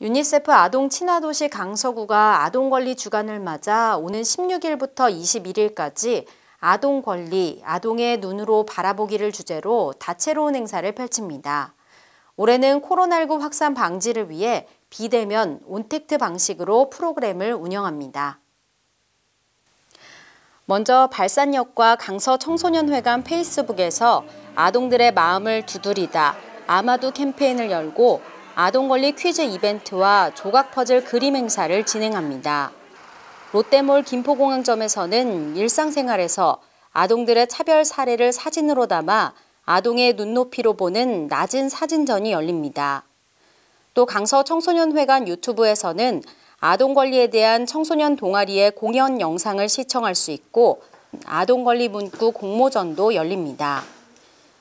유니세프 아동 친화도시 강서구가 아동권리 주간을 맞아 오는 16일부터 21일까지 아동권리, 아동의 눈으로 바라보기를 주제로 다채로운 행사를 펼칩니다. 올해는 코로나19 확산 방지를 위해 비대면 온택트 방식으로 프로그램을 운영합니다. 먼저 발산역과 강서청소년회관 페이스북에서 아동들의 마음을 두드리다 아·마·두 캠페인을 열고 아동권리 퀴즈 이벤트와 조각 퍼즐 그림 행사를 진행합니다. 롯데몰 김포공항점에서는 일상생활에서 아동들의 차별 사례를 사진으로 담아 아동의 눈높이로 보는 낮은 사진전이 열립니다. 또 강서청소년회관 유튜브에서는 아동권리에 대한 청소년 동아리의 공연 영상을 시청할 수 있고 아동권리 문구 공모전도 열립니다.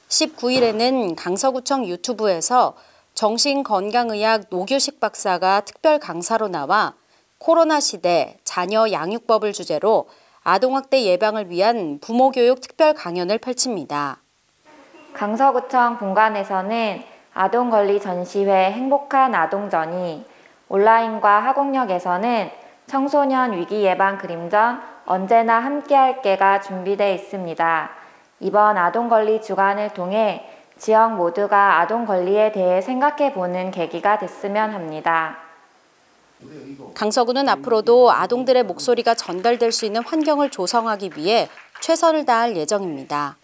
19일에는 강서구청 유튜브에서 정신건강의학 노규식 박사가 특별 강사로 나와 코로나 시대 자녀 양육법을 주제로 아동학대 예방을 위한 부모교육 특별 강연을 펼칩니다. 강서구청 본관에서는 아동권리 전시회 행복한 아동전이, 온라인과 하곡역에서는 청소년 위기 예방 그림전 언제나 함께할게가 준비되어 있습니다. 이번 아동권리 주간을 통해 지역 모두가 아동 권리에 대해 생각해보는 계기가 됐으면 합니다. 강서구는 앞으로도 아동들의 목소리가 전달될 수 있는 환경을 조성하기 위해 최선을 다할 예정입니다.